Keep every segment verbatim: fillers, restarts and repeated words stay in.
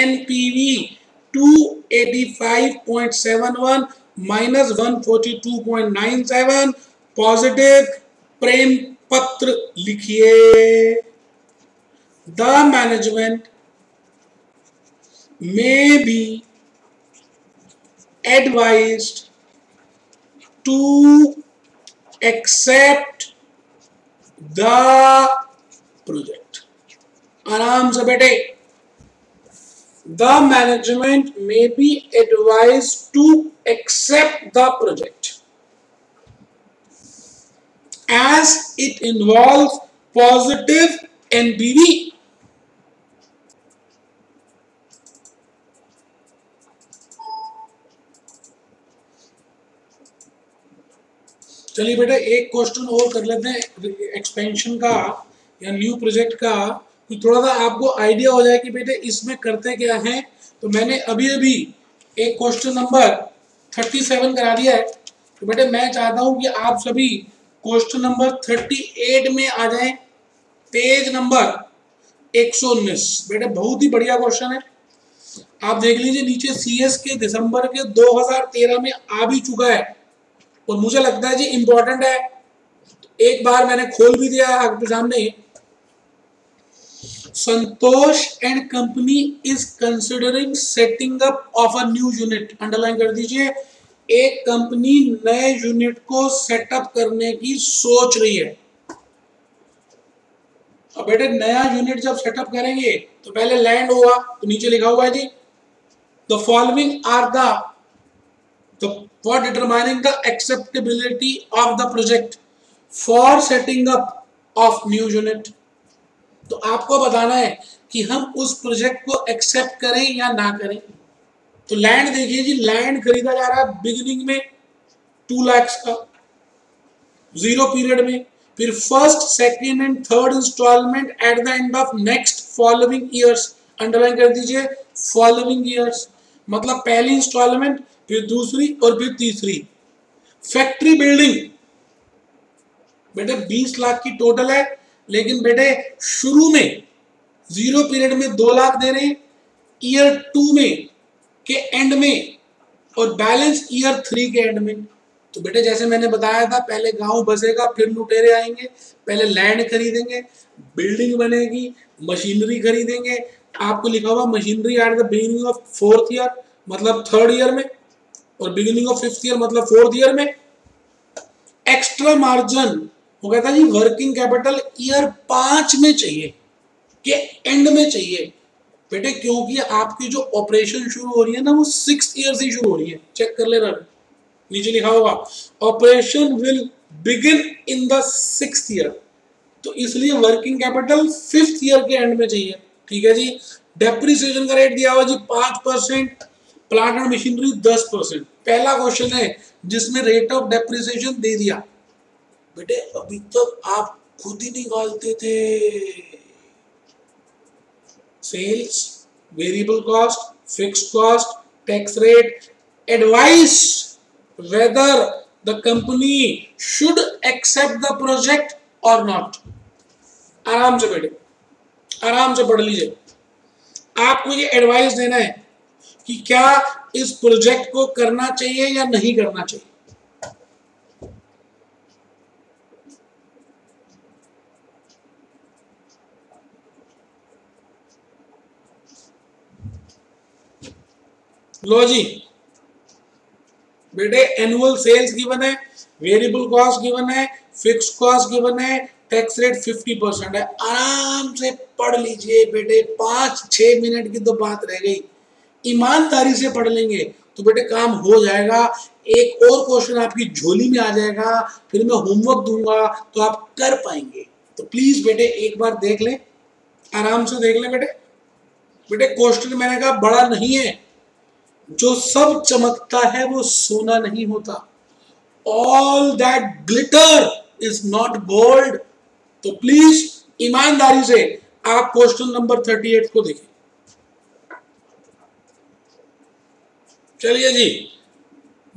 N P V two eighty-five point seven one minus one forty-two point nine seven, positive Prem Patra likhiye. The management may be advised to accept the project. Aram se bete. The management may be advised to accept the project as it involves positive N P V. चलिए बेटा एक question और कर लेते हैं expansion का या new project का, कि थोड़ा सा आपको आइडिया हो जाए कि बेटे इसमें करते क्या हैं। तो मैंने अभी अभी एक क्वेश्चन नंबर सैंतीस करा दिया है। तो बेटे मैं चाहता हूं कि आप सभी क्वेश्चन नंबर अड़तीस में आ जाएं, पेज नंबर एक सौ उन्नीस। बेटे बहुत ही बढ़िया क्वेश्चन है, आप देख लीजिए नीचे सीएस के दिसंबर के दो हज़ार तेरह में आ भी चुका है और मुझे लगता है जी इंपॉर्टेंट है, एक बार मैंने खोल भी दिया आपके सामने। Santosh and company is considering setting up of a new unit, underline कर दीजिए, एक कंपनी नए यूनिट को सेटअप करने की सोच रही है। अब बेटे नया यूनिट जब सेटअप करेंगे तो पहले लैंड हुआ, तो नीचे लिखा हुआ है जी the following are the for determining the acceptability of the project for setting up of new unit. तो आपको बताना है कि हम उस प्रोजेक्ट को एक्सेप्ट करें या ना करें। तो लैंड देखिए जी, लैंड खरीदा जा रहा है बिगिनिंग में टू लैक्स का जीरो पीरियड में, फिर first second and third instalment at the end of next following years, underline कर दीजिए फॉलोइंग ईयर्स, मतलब पहली इंस्टॉलमेंट फिर दूसरी और फिर तीसरी। फैक्ट्री बिल्डिंग बेटे बीस लाख की टोटल है, लेकिन बेटे शुरू में जीरो पीरियड में दो लाख दे रहे हैं, ईयर टू में के एंड में और बैलेंस ईयर थ्री के एंड में। तो बेटे जैसे मैंने बताया था, पहले गांव बसेगा फिर लुटेरे आएंगे, पहले लैंड खरीदेंगे, बिल्डिंग बनेगी, मशीनरी खरीदेंगे, आपको लिखा हुआ machinery at the beginning of fourth year मतलब थर्ड ईयर में और बिगिनिंग ऑफ फिफ्थ ईयर मतलब फोर्थ ईयर में। एक्स्ट्रा मार्जिन वो कहता है जी वर्किंग कैपिटल ईयर पांच में चाहिए के एंड में चाहिए बेटे, क्योंकि आपकी जो ऑपरेशन शुरू हो रही है ना वो सिक्स्थ ईयर से शुरू हो रही है। चेक कर लेना, नीचे लिखा होगा operation will begin in the sixth year, तो इसलिए वर्किंग कैपिटल फिफ्थ ईयर के एंड में चाहिए। ठीक है जी, डेप्रिसिएशन का रेट दिया हुआ जी पांच परसेंट, प्लांट एंड मशीनरी दस परसेंट। पहला क्वेश्चन है जिसमें रेट ऑफ डेप्रिसिएशन दे दिया। बेटे अभी तक आप खुद ही निकालते थे sales, variable cost, fixed cost, tax rate. Advice whether the company should accept the project और नॉट। आराम से बेटे आराम से पढ़ लीजिए, आपको ये एडवाइस देना है कि क्या इस प्रोजेक्ट को करना चाहिए या नहीं करना चाहिए। लो जी बेटे एनुअल सेल्स गिवन है, वेरिएबल कॉस्ट गिवन है, फिक्स कॉस्ट गिवन है, टैक्स रेट पचास परसेंट है। आराम से पढ़ लीजिए बेटे, पांच छह मिनट की तो बात रह गई, ईमानदारी से पढ़ लेंगे तो बेटे काम हो जाएगा। एक और क्वेश्चन आपकी झोली में आ जाएगा, फिर मैं होमवर्क दूंगा तो आप कर पाएंगे। तो प्लीज बेटे एक बार देख लें, आराम से देख लें बेटे। बेटे क्वेश्चन मैंने कहा बड़ा नहीं है, जो सब चमकता है वो सोना नहीं होता, all that glitter is not gold. तो प्लीज ईमानदारी से आप क्वेश्चन नंबर अड़तीस को देखें। चलिए जी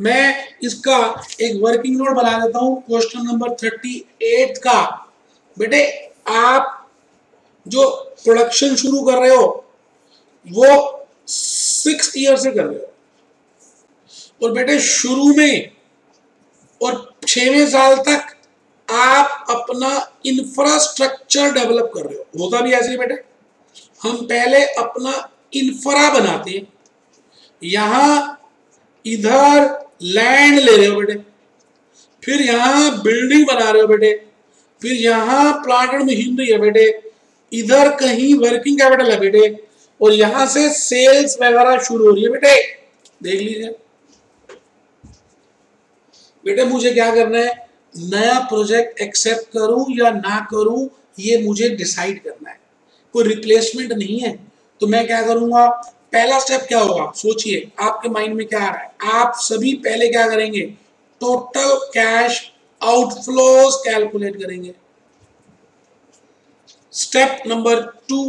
मैं इसका एक वर्किंग नोट बना देता हूं क्वेश्चन नंबर अड़तीस का। बेटे आप जो प्रोडक्शन शुरू कर रहे हो वो सिक्स ईयर से कर रहे हो और बेटे शुरू में और छठवें साल तक आप अपना इंफ्रास्ट्रक्चर डेवलप कर रहे हो। होता भी ऐसे ही बेटे, हम पहले अपना इंफ्रा बनाते हैं, यहां इधर लैंड ले रहे हो बेटे, फिर यहां बिल्डिंग बना रहे हो बेटे, फिर यहां प्लांटेड मशीनरी है बेटे, इधर कहीं वर्किंग कैपिटल है बेटे, और यहां से सेल्स वगैरह शुरू हो रही है बेटे। देख लीजिए बेटे, मुझे क्या करना है, नया प्रोजेक्ट एक्सेप्ट करूं या ना करूं ये मुझे डिसाइड करना है, कोई रिप्लेसमेंट नहीं है। तो मैं क्या करूंगा, पहला स्टेप क्या होगा, सोचिए आपके माइंड में क्या आ रहा है, आप सभी पहले क्या करेंगे, टोटल कैश आउटफ्लोज कैलकुलेट करेंगे। स्टेप नंबर टू,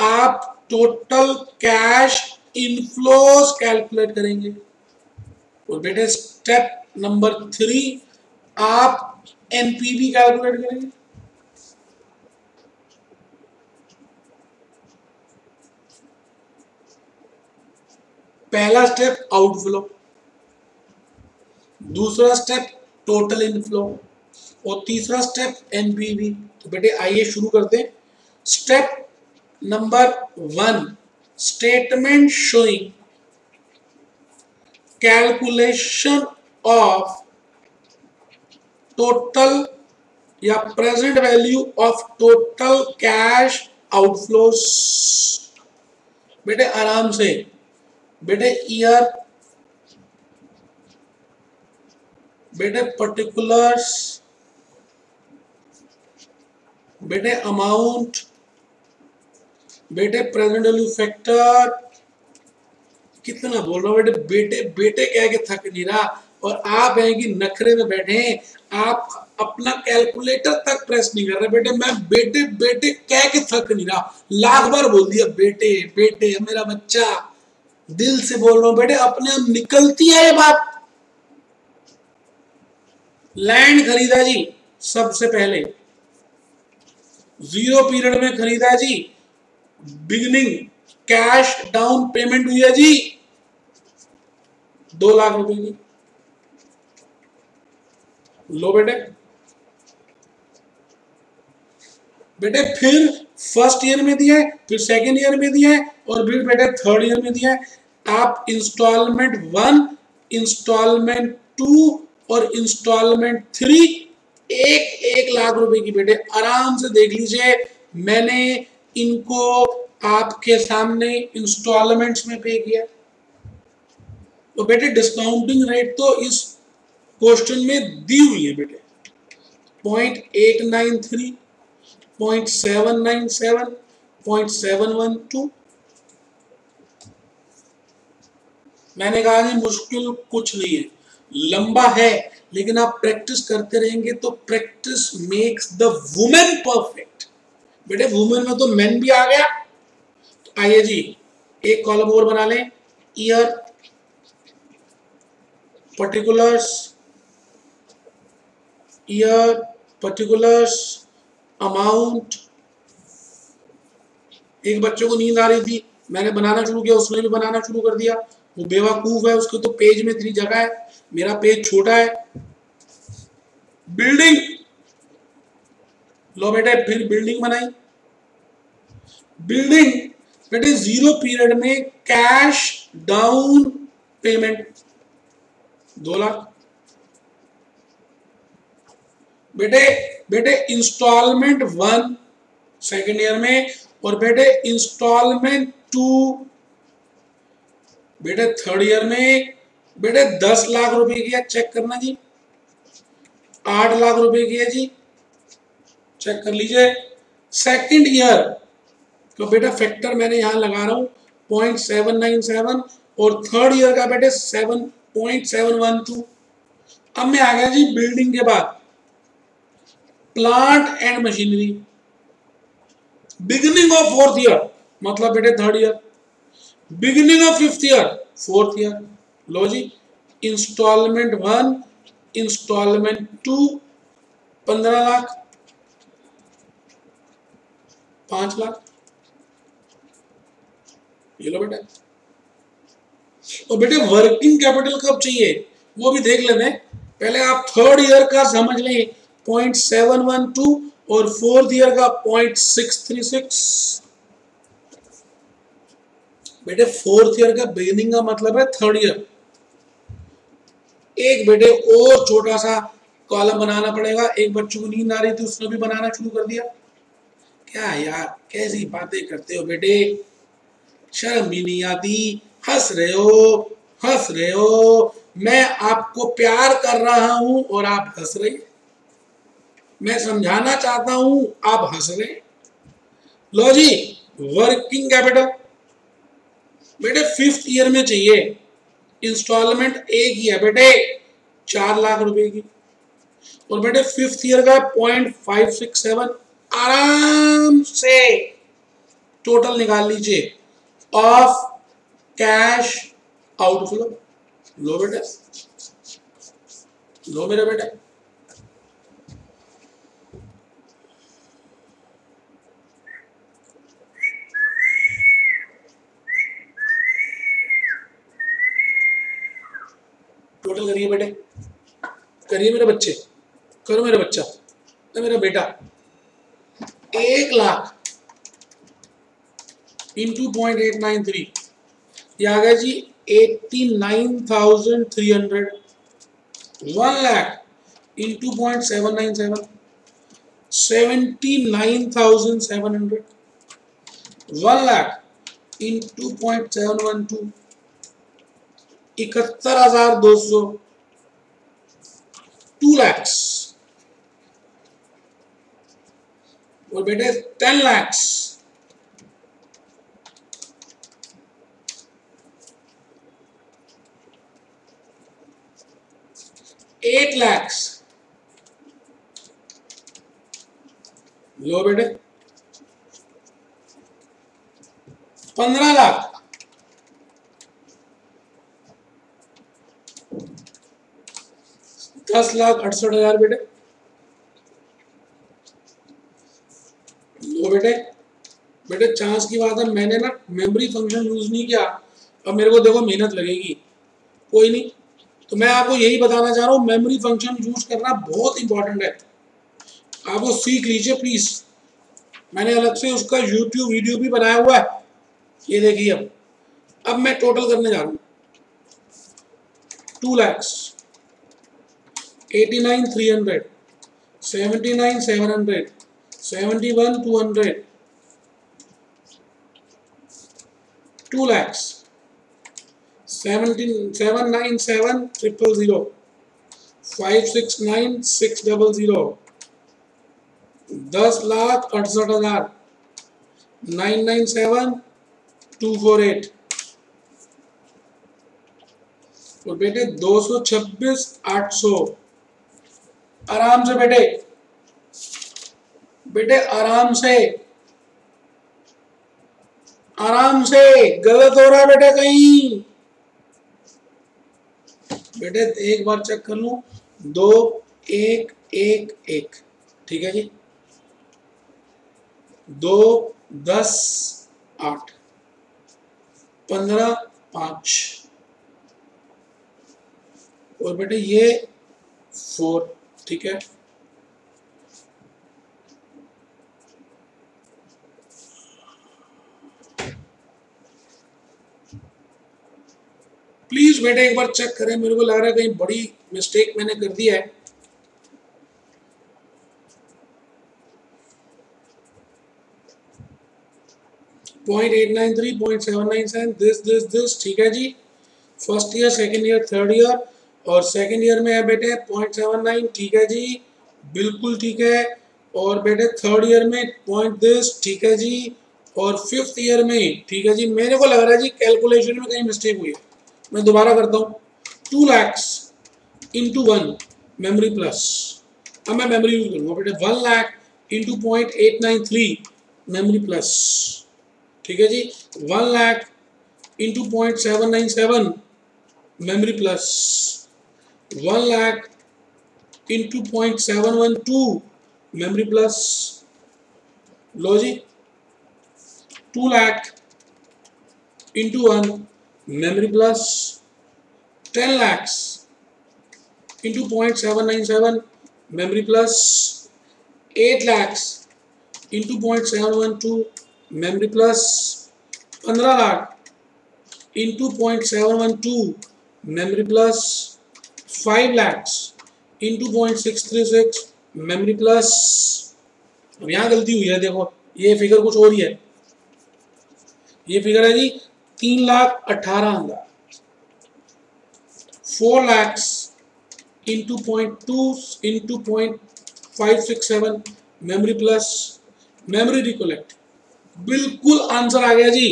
आप टोटल कैश इनफ्लोज कैलकुलेट करेंगे। और बेटे स्टेप नंबर थ्री, आप एनपीवी कैलकुलेट करेंगे। पहला स्टेप आउटफ्लो, दूसरा स्टेप टोटल इनफ्लो और तीसरा स्टेप एनपीवी। तो बेटे आइए शुरू करते हैं। Step number one, statement showing calculation of total या present value of total cash outflows. बेटे आराम से बेटे ईयर, बेटे पर्टिकुलर्स, बेटे अमाउंट, बेटे प्रेजेंट वैल्यू फैक्टर, कितना बोल रहा हूँ बेटे, बेटे बेटे कह के थक नहीं रहा और आप हैं कि नखरे में बैठे हैं, आप अपना कैलकुलेटर तक प्रेस नहीं कर रहे बेटे। मैं बेटे बेटे कह के थक नहीं रहा, लाख बार बोल दिया बेटे बेटे मेरा बच्चा, दिल से बोल रहा हूं बेटे, अपने आप निकलती है ये बात। लैंड खरीदा जी सबसे पहले, जीरो पीरियड में खरीदा जी, बिगिनिंग कैश डाउन पेमेंट हुई है जी दो लाख रुपए की। लो बेटे बेटे फिर फर्स्ट ईयर में दिया है, फिर सेकेंड ईयर में दिया है और फिर बेटे थर्ड ईयर में दिया है। आप इंस्टॉलमेंट वन, इंस्टॉलमेंट टू और इंस्टॉलमेंट थ्री एक एक लाख रुपए की बेटे। आराम से देख लीजिए, मैंने इनको आपके सामने इंस्टॉलमेंट्स में पे किया। तो बेटे डिस्काउंटिंग रेट तो इस क्वेश्चन में दी हुई है बेटे point eight nine three, point seven nine seven, point seven one two. मैंने कहा कि मुश्किल कुछ नहीं है, लंबा है लेकिन आप प्रैक्टिस करते रहेंगे तो practice makes the women perfect. बेटे वुमेन में तो मैन भी आ गया। तो आइए जी एक कॉलम और बना लें, year, particulars, year, particulars, amount. एक बच्चों को नींद आ रही थी, मैंने बनाना शुरू किया, उसने भी बनाना शुरू कर दिया, वो बेवकूफ है, उसके तो पेज में इतनी जगह है, मेरा पेज छोटा है। बिल्डिंग, लो बेटे फिर बिल्डिंग बनाई। बिल्डिंग बेटे जीरो पीरियड में कैश डाउन पेमेंट दो लाख। बेटे बेटे इंस्टॉलमेंट वन सेकेंड ईयर में और बेटे इंस्टॉलमेंट टू बेटे थर्ड ईयर में बेटे दस लाख रुपए की है, चेक करना जी, आठ लाख रुपए की है जी, चेक कर लीजिए। सेकेंड ईयर तो बेटा फैक्टर मैंने यहां लगा रहा हूं पॉइंट सेवन नाइन सेवन और थर्ड ईयर का बेटे seven point seven one two. अब मैं आ गया जी बिल्डिंग के बाद plant and machinery, beginning of fourth year मतलब बेटे third year, beginning of fifth year fourth year. लो जी इंस्टॉलमेंट वन, इंस्टॉलमेंट टू पंद्रह लाख, पांच लाख। ये लो बेटा और बेटे वर्किंग कैपिटल कब चाहिए वो भी देख लेते हैं। पहले आप थर्ड ईयर का समझ लें पॉइंट सेवन वन टू और फोर्थ ईयर का पॉइंट सिक्स थ्री सिक्स। बेटे फोर्थ ईयर का बिगिनिंग का मतलब है थर्ड ईयर। एक बेटे और छोटा सा कॉलम बनाना पड़ेगा। एक बच्चों को नींद आ रही थी उसने भी बनाना शुरू कर दिया। क्या यार कैसी बातें करते हो बेटे, शर्म भी नहीं आती। हंस रहे हो हंस रहे हो, मैं आपको प्यार कर रहा हूं और आप हंस रहे। मैं समझाना चाहता हूं आप हंस रहे। लो जी वर्किंग कैपिटल बेटे फिफ्थ ईयर में चाहिए। इंस्टॉलमेंट एक ही है बेटे चार लाख रुपए की और बेटे फिफ्थ ईयर का पॉइंट फाइव सिक्स सेवन। आराम से टोटल निकाल लीजिए ऑफ कैश आउटफ्लो। लो बेटे लो मेरे बेटे टोटल करिए बेटे, करिए मेरे बच्चे, करो मेरा बच्चा मेरा बेटा। एक lakh into point eight nine three ये आ गया जी eighty nine thousand three hundred. One lakh into point seven nine seven seventy nine thousand seven hundred. One lakh into point seven one two इकहत्तर हजार दो सौ। टू लैक्स और बेटे टेन लैक्स एट लैक्स। लो बेटे पंद्रह लाख। दस लाख अड़सठ हजार बेटे। लो बेटे बेटे चांस की बात है मैंने ना मेमोरी फंक्शन यूज नहीं किया। अब मेरे को देखो मेहनत लगेगी, कोई नहीं। तो मैं आपको यही बताना चाह रहा हूँ मेमोरी फंक्शन यूज करना बहुत इंपॉर्टेंट है, आप वो सीख लीजिए प्लीज। मैंने अलग से उसका यूट्यूब वीडियो भी बनाया हुआ है, ये देखिए। अब अब मैं टोटल करने जा रहा हूँ। Two lakhs eighty nine three hundred seventy nine seven hundred seventy one two hundred two lakhs seven nine seven triple zero five six nine six double zero दस लाख अड़सठ हजार nine nine seven two four eight. और बेटे दो सौ छब्बीस आठ सौ। आराम से बेटे बेटे आराम से आराम से गलत हो रहा है बेटे कहीं। बेटे एक बार चेक कर लूं। दो एक एक एक ठीक है जी। दो दस आठ पंद्रह पांच और बेटे ये फोर ठीक है। प्लीज बेटे एक बार चेक करें, मेरे को लग रहा है कहीं बड़ी मिस्टेक मैंने कर दी है। Point eight nine three point seven nine seven this this this ठीक है जी। First year second year third year और सेकेंड ईयर में है बेटे पॉइंट सेवन नाइन ठीक है जी, बिल्कुल ठीक है। और बेटे थर्ड ईयर में पॉइंट दिस ठीक है जी और फिफ्थ ईयर में ठीक है जी। मेरे को लग रहा है जी कैलकुलेशन में कहीं मिस्टेक हुई है, मैं दोबारा करता हूँ। Two lakhs into one memory plus, अब मैं मेमोरी यूज करूँगा बेटे। One lakh into point eight nine three memory plus ठीक है जी। One lakh into point seven nine seven memory plus. One lakh into point seven one two memory plus. लो जी two lakh into one memory plus ten lakhs into zero point seven nine seven, memory plus eight lakhs into zero point seven one two, memory plus fifteen lakh into zero point seven one two, memory plus five lakhs into zero point six three six, memory plus, अब यहाँ गलती हुई है, देखो ये figure कुछ और ही है, ये फिगर है जी तीन लाख अठारह हजार, four lakhs into zero point two into zero point five six seven, memory plus memory recollect. बिल्कुल आंसर आ गया जी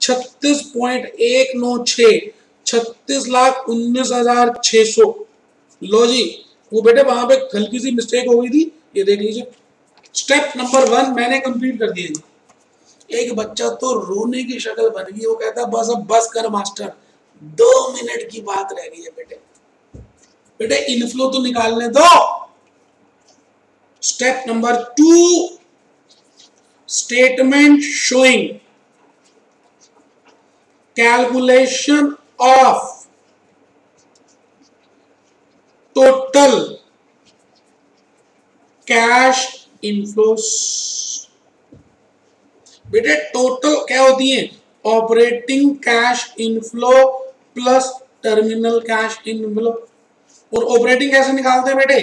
छत्तीस पॉइंट एक नौ छह, छत्तीस लाख उन्नीस हजार छह सौ. लो जी, वो बेटे वहां पे हल्की सी मिस्टेक हो गई थी, ये देख लीजिए. स्टेप नंबर वन मैंने कंप्लीट कर दिया जी. एक बच्चा तो रोने की शक्ल बन गई, वो कहता बस अब बस कर मास्टर, दो मिनट की बात रह गई है बेटे. बेटे इनफ्लो तो निकालने दो. Step number two, statement showing calculation of total cash inflows. बेटे टोटल क्या होती है? Operating cash inflow plus terminal cash inflow. और ऑपरेटिंग कैसे निकालते हैं बेटे?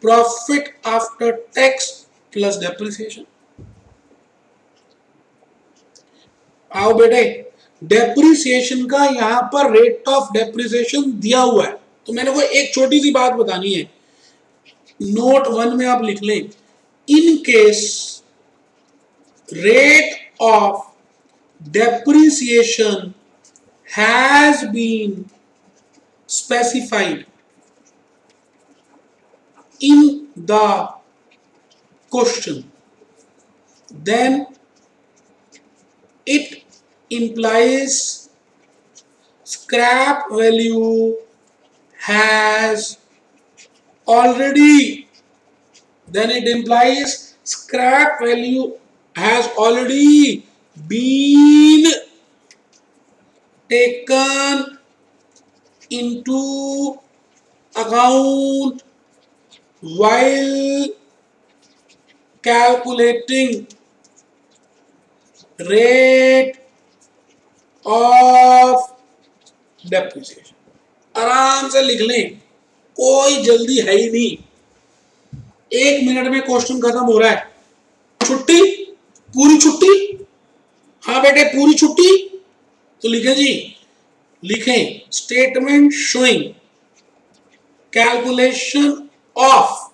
Profit after tax plus depreciation. आओ बेटे, डेप्रिसिएशन का यहां पर रेट ऑफ डेप्रिसिएशन दिया हुआ है, तो मैंने को एक छोटी सी बात बतानी है. नोट वन में आप लिख लें, in case rate of depreciation has been specified in the question, then it implies scrap value has already then it implies scrap value has already been taken into account while calculating rate of depreciation. आराम से लिख लें, कोई जल्दी है ही नहीं. एक minute में क्वेश्चन खत्म हो रहा है. छुट्टी, पूरी छुट्टी. हाँ बेटे पूरी छुट्टी, तो लिखें जी, लिखें statement showing calculation of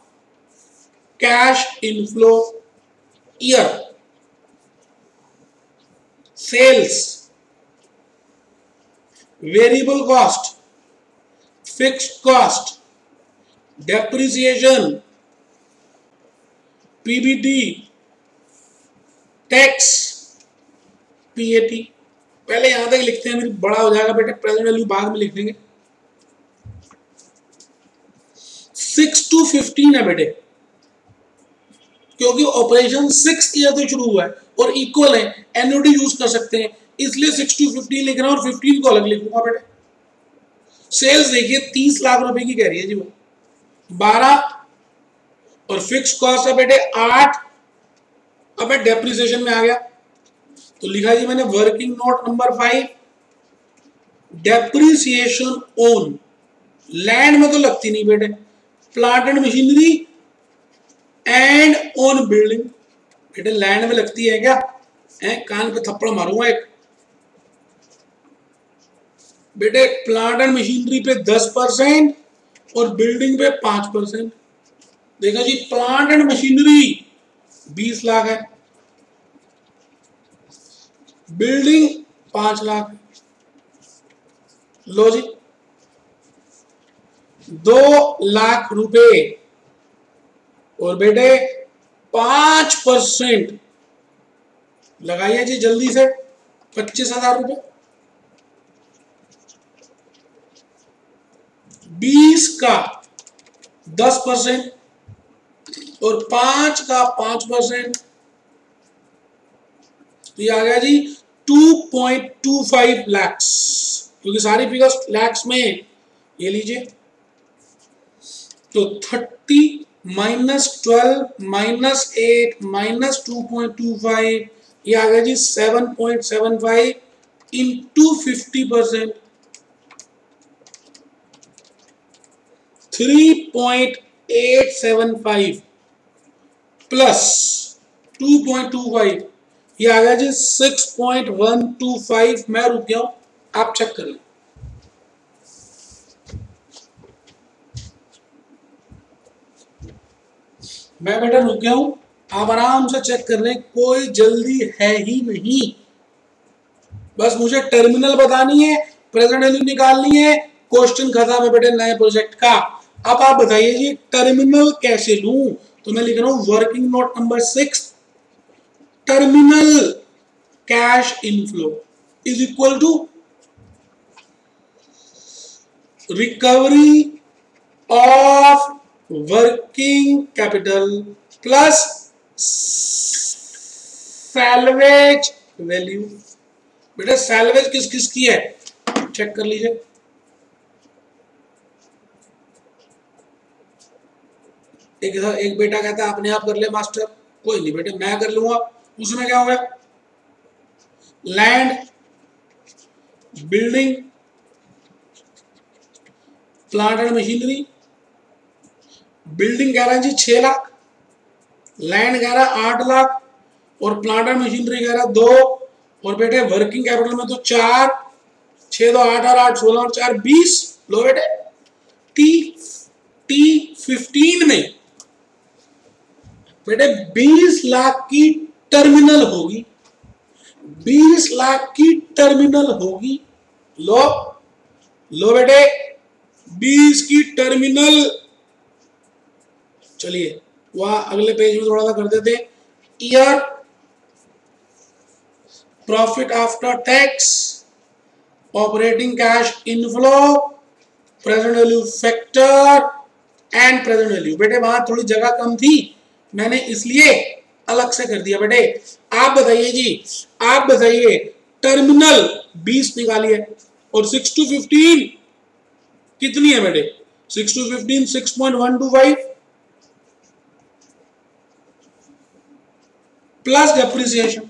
cash inflow year sales variable cost fixed cost depreciation PBT tax P A T. पहले यहां तक लिखते हैं, फिर बड़ा हो जाएगा बेटे, प्रेजेंट वैल्यू बाद में लिख देंगे. सिक्स टू फिफ्टीन है बेटे, क्योंकि ऑपरेशन सिक्स ईयर से शुरू हुआ है और इक्वल है, एनओडी यूज कर सकते हैं, इसलिए सिक्स टू फिफ्टीन लिख रहा हूं और फिफ्टीन को अलग लिखूंगा बेटे. सेल्स देखिए तीस लाख रुपए की कह रही है जी वो, बारह और फिक्स कॉस्ट है बेटे आठ. अब मैं डेप्रिसिएशन में आ गया, तो लिखा जी मैंने working note number five, depreciation on land में तो लगती नहीं बेटे, plant and machinery and on building. बेटे लैंड में लगती है क्या? हैं, कान पे थप्पड़ मारूंगा एक. बेटे प्लांट एंड मशीनरी पे दस परसेंट और बिल्डिंग पे पांच परसेंट. देखा जी प्लांट एंड मशीनरी बीस लाख है, बिल्डिंग पांच लाख. लो जी, दो लाख रुपए और बेटे पांच परसेंट लगाइए जी जल्दी से, पच्चीस हजार रुपये. बीस का दस परसेंट और पांच का पांच परसेंट, तो ये आ गया जी two point two five lakhs. क्योंकि सारी फिगर्स लैक्स में, ये लीजिए तो thirty minus twelve minus eight minus two point two five ये आ गया जी seven point seven five in two fifty percent three point eight seven five plus two point two five ये आ गया जी six point one two five मैं रुक गया हूं, आप चेक कर लें। मैं बेटा रुक गया हूं, आप आराम से चेक कर लें, कोई जल्दी है ही नहीं। बस मुझे टर्मिनल बतानी है, प्रेजेंट वैल्यू निकालनी है, क्वेश्चन खत्म है बेटे नए प्रोजेक्ट का। अब आप बताइए जी टर्मिनल कैसे लूं, तो मैं लिख रहा हूं working note number six terminal cash inflow is equal to recovery of working capital plus salvage value. बेटा सैलवेज किस किस की है चेक कर लीजिए, एक एक बेटा कहता है आपने आप कर ले मास्टर, कोई नहीं बेटे मैं कर लूंगा। उसमें क्या होगा, land, building, plant and machinery. Building कह रहा है जी छह लाख, लैंड कह रहा है आठ लाख और प्लांट एंड मशीनरी कह रहा है दो, और बेटे वर्किंग कैपिटल में तो चार, छह दो आठ और आठ सोलह और चार बीस। लो बेटे टी टी फिफ्टीन में बेटे बीस लाख की टर्मिनल होगी, बीस लाख की टर्मिनल होगी। लो लो बेटे बीस की टर्मिनल। चलिए वहां अगले पेज में थोड़ा सा कर देते year profit after tax, operating cash inflow, present value factor and present value. बेटे वहां थोड़ी जगह कम थी, मैंने इसलिए अलग से कर दिया। बेटे आप बताइए जी, आप बताइए टर्मिनल बीस निकालिए और सिक्स टू फिफ्टीन कितनी है बेटे, six two fifteen six point one two five plus depreciation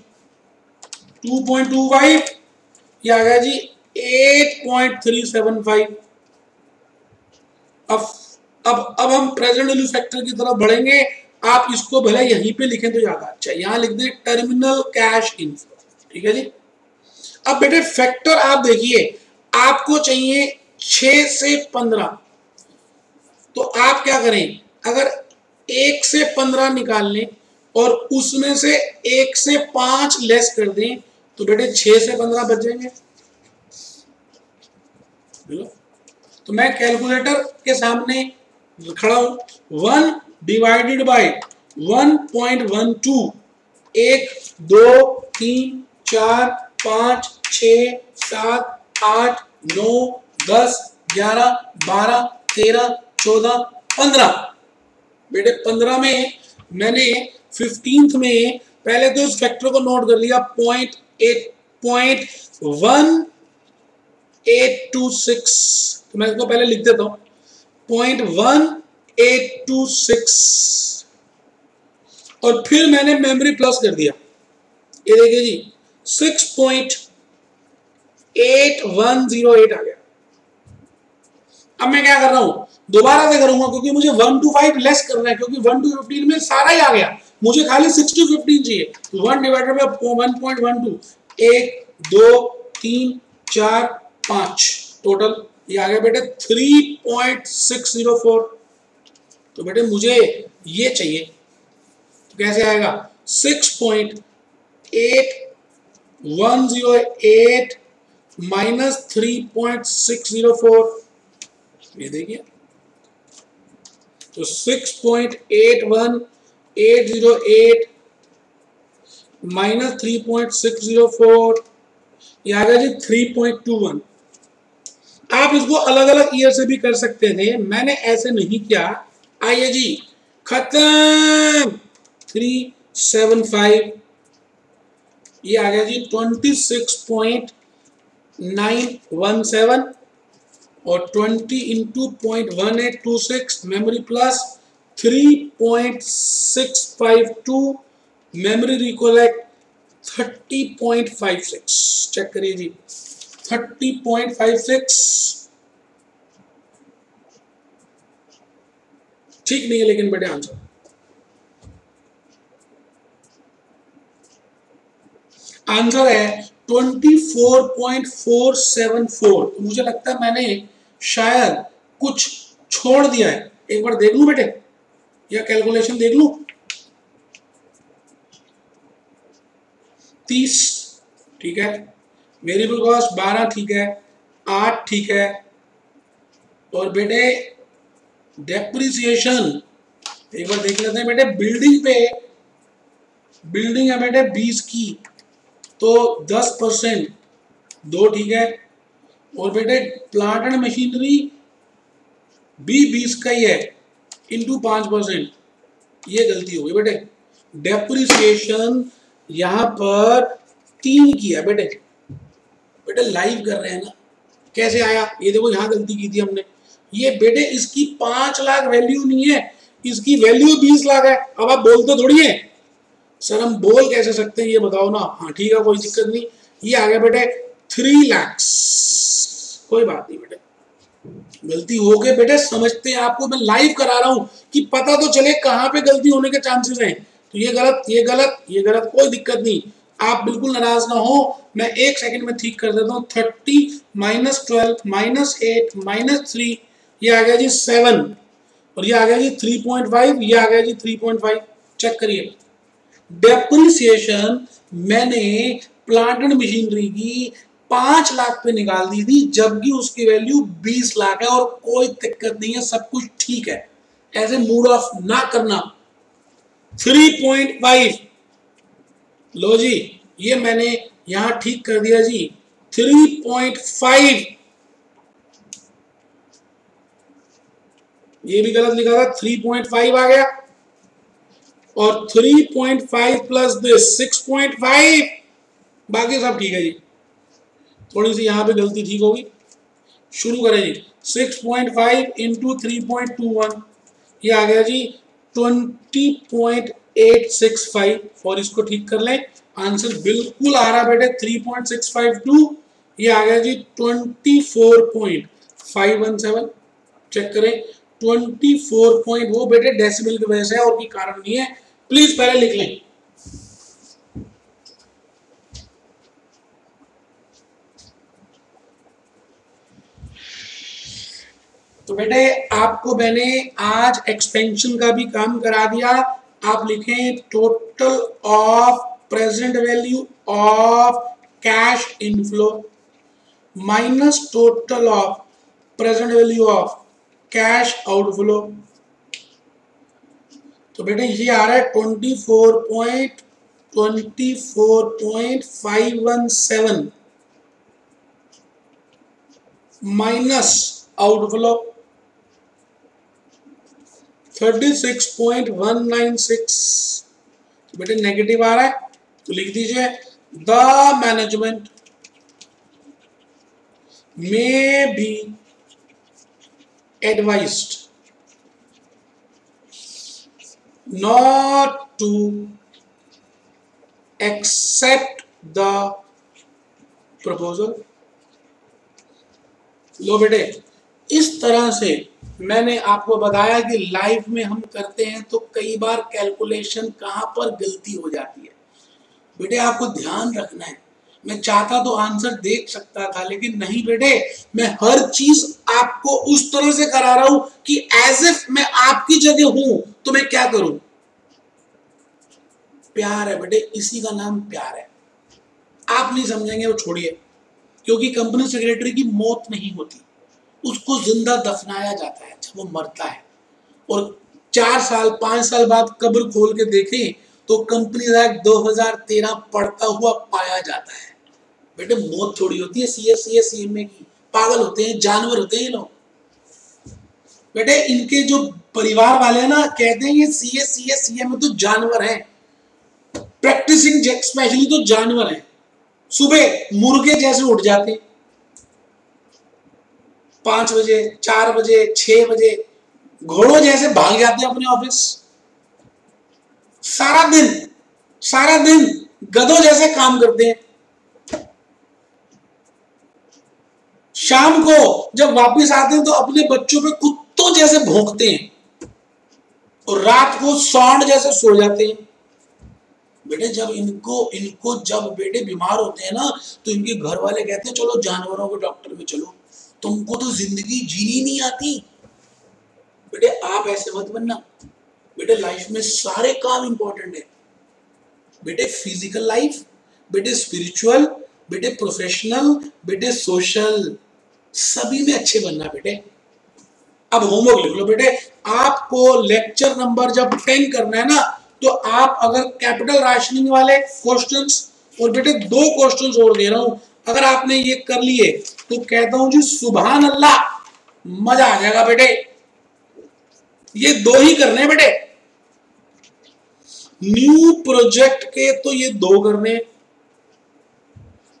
two point two five ये आ गया जी eight point three seven five. अब अब अब हम प्रेजेंट वैल्यू फैक्टर की तरफ बढ़ेंगे। आप इसको भले यहीं पे लिखें तो ज्यादा अच्छा, यहां लिख दें टर्मिनल कैश इनफ्लो, ठीक है जी। अब बेटे फैक्टर आप देखिए, आपको चाहिए छह से पंद्रह, तो आप क्या करें, अगर एक से पंद्रह निकाल लें और उसमें से एक से पांच लेस कर दें तो बेटे छह से पंद्रह बच जाएंगे। तो मैं कैलकुलेटर के सामने खड़ा हूं, one divided by one point one two, एक दो तीन चार पाँच छः सात आठ नौ दस ग्यारह बारह तेरह चौदह पंद्रह। बेटे पंद्रह में मैंने फिफ्टींथ में पहले तो इस फैक्टर को नोट कर लिया point eight point one eight two six, तो मैं इसको पहले लिख देता हूँ point one eight two six और फिर मैंने मेमोरी प्लस कर दिया, ये देखिए जी six point eight one zero eight आ गया। अब मैं क्या कर रहा हूं, दोबारा से करूंगा क्योंकि मुझे वन टू फाइव लेस करना है, क्योंकि वन टू फिफ्टीन में सारा ही आ गया, मुझे खाली सिक्स टू फिफ्टीन चाहिए। One divided by one point one two, एक दो तीन चार पांच, टोटल ये आ गया बेटे three point six zero four. तो बेटे मुझे ये चाहिए, तो कैसे आएगा six point eight one zero eight minus three point six zero four, ये देखिए तो six point eight one eight zero eight minus three point six zero four ये आ गया जी थ्री पॉइंट टू वन। आप इसको अलग अलग ईयर से भी कर सकते थे, मैंने ऐसे नहीं किया। आइए जी खत्म, थ्री सेवन फाइव ये आ गया जी twenty six point nine one seven और twenty into zero point one eight two six memory plus three point six five two memory recollect thirty point five six. Check करिए जी thirty point five six ठीक नहीं है लेकिन बेटे answer. Answer है चौबीस पॉइंट चार सात चार। मुझे लगता है मैंने शायद कुछ छोड़ दिया है, एक बार देख लूं बेटे या कैलकुलेशन देख लूं। तीस ठीक है, वेरिएबल कॉस्ट बारह ठीक है, आठ ठीक है, और बेटे डेप्रिसिएशन एक बार देख लेते हैं बेटे। बिल्डिंग पे बिल्डिंग है बेटे बीस की तो दस परसेंट दो ठीक है, और बेटे प्लांट एंड मशीनरी भी बीस का ही है इंटू पाँच परसेंट, ये गलती हो गई बेटे। डेप्रिसिएशन यहाँ पर तीन किया बेटे, बेटे लाइव कर रहे हैं ना, कैसे आया ये देखो, यहाँ गलती की थी हमने। ये बेटे इसकी पाँच लाख वैल्यू नहीं है, इसकी वैल्यू बीस लाख है। अब आप बोलते थोड़ी है सर, हम बोल कैसे सकते हैं ये बताओ ना। हाँ ठीक है कोई दिक्कत नहीं, ये आ गया बेटे थ्री लैक्स, कोई बात नहीं बेटे गलती हो गई बेटे, समझते हैं आपको मैं लाइव करा रहा हूँ कि पता तो चले कहाँ पे गलती होने के चांसेस हैं। तो ये गलत ये गलत ये गलत कोई दिक्कत नहीं, आप बिल्कुल नाराज ना हो, मैं एक सेकंड में ठीक कर देता हूँ। Thirty minus twelve minus eight minus three ये आ गया जी सेवन, और ये आ गया जी थ्री पॉइंट फाइव ये आ गया जी थ्री पॉइंट फाइव चेक करिए। डेप्रिसिएशन मैंने प्लांट एंड मशीनरी की पाँच लाख पे निकाल दी थी, जबकि उसकी वैल्यू बीस लाख है, और कोई दिक्कत नहीं है, सब कुछ ठीक है, ऐसे मूड ऑफ ना करना। थ्री पॉइंट फाइव लो जी, ये मैंने यहां ठीक कर दिया जी थ्री पॉइंट फाइव, ये भी गलत लिखा था थ्री पॉइंट फाइव आ गया, और three point five plus this six point five, बाकी सब ठीक है जी। थोड़ी सी यहां पे गलती ठीक होगी, शुरू करें जी। Six point five into three point two one ये आ गया जी twenty point eight six five, और इसको ठीक कर लें, आंसर बिल्कुल आ रहा बेटे three point six five two, ये आ गया जी twenty four point five one seven check करें। ट्वेंटी फोर पॉइंट वो बेटे डेसिमल की वजह से है और कोई कारण नहीं है, प्लीज पहले लिख लें। तो बेटे आपको मैंने आज एक्सपेंशन का भी काम करा दिया, आप लिखें total of present value of cash inflow minus total of present value of cash outflow. तो बेटे ये आ रहा है twenty four point two four point five one seven minus outflow thirty six point one nine six, बेटे negative आ रहा है तो लिख दीजिए the management may be advised not to accept the proposal. लो बेटे इस तरह से मैंने आपको बताया कि लाइफ में हम करते हैं तो कई बार कैलकुलेशन कहाँ पर गलती हो जाती है। बेटे आपको ध्यान रखना है, मैं चाहता तो आंसर देख सकता था लेकिन नहीं बेटे, मैं हर चीज आपको उस तरह से करा रहा हूं कि एज इफ मैं आपकी जगह हूं, तो मैं क्या करूं। प्यार है बेटे, इसी का नाम प्यार है। आप नहीं समझेंगे वो छोड़िए, क्योंकि कंपनी सेक्रेटरी की मौत नहीं होती, उसको जिंदा दफनाया जाता है जब वो मरता है, और चार साल पांच साल बाद कब्र खोल के देखें तो कंपनी एक्ट दो हज़ार तेरह पड़ता हुआ पाया जाता है। बेटे मौत थोड़ी होती है सीएसके सीएमए की, पागल होते हैं, जानवर होते हैं ये लोग। बेटे इनके जो परिवार वाले हैं ना, कहते हैं ये सीएसके सीएमए तो जानवर है, प्रैक्टिसिंग स्पेशली तो जानवर है, सुबह मुर्गे जैसे उठ जाते हैं, पाँच बजे, चार बजे, छह बजे घोड़ों जैसे भाग जाते हैं अपने ऑफिस। सारा दिन सारा दिन गधों जैसे काम करते हैं। शाम को जब वापस आते हैं तो अपने बच्चों पे कुत्तों जैसे भौंकते हैं और रात को सौंड जैसे सो जाते हैं। बेटे जब इनको इनको जब बेटे बीमार होते हैं ना तो इनके घर वाले कहते हैं चलो जानवरों के डॉक्टर में चलो, तुमको तो जिंदगी जीनी नहीं आती। बेटे आप ऐसे मत बनना। बेटे लाइफ में सारे काम इंपॉर्टेंट है। बेटे फिजिकल लाइफ, बेटे स्पिरिचुअल, बेटे प्रोफेशनल, बेटे सोशल, सभी में अच्छे बनना। बेटे अब होमवर्क लिख लो। बेटे आपको लेक्चर नंबर जब टेन करना है ना तो आप अगर कैपिटल राशनिंग वाले क्वेश्चंस, और बेटे दो क्वेश्चंस और दे रहा हूं, अगर आपने ये कर लिए तो कहता हूं जी सुभान अल्लाह, मजा आ जाएगा। बेटे ये दो ही करने हैं बेटे, न्यू प्रोजेक्ट के तो ये दो करने हैं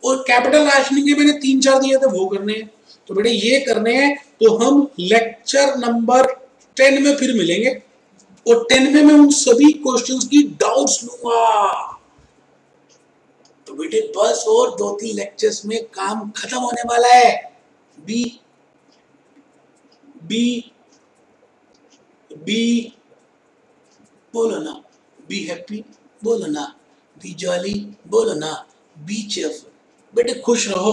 और कैपिटल राशनिंग के मैंने तीन चार दिए थे वो करने हैं। तो बेटे ये करने हैं तो हम लेक्चर नंबर टेन में फिर मिलेंगे और टेन में मैं उन सभी क्वेश्चंस की डाउट्स लूंगा। तो बेटे बस और दो तीन लेक्चर्स में काम खत्म होने वाला है। बी बी बी बोलो ना, बी हैप्पी बोलो ना, बी जॉली बोलो ना, बी चेयरफुल। बेटे खुश रहो।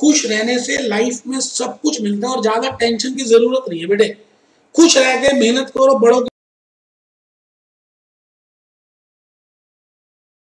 खुश रहने से लाइफ में सब कुछ मिलता है और ज्यादा टेंशन की जरूरत नहीं है। बेटे खुश रह के मेहनत करो, बड़ों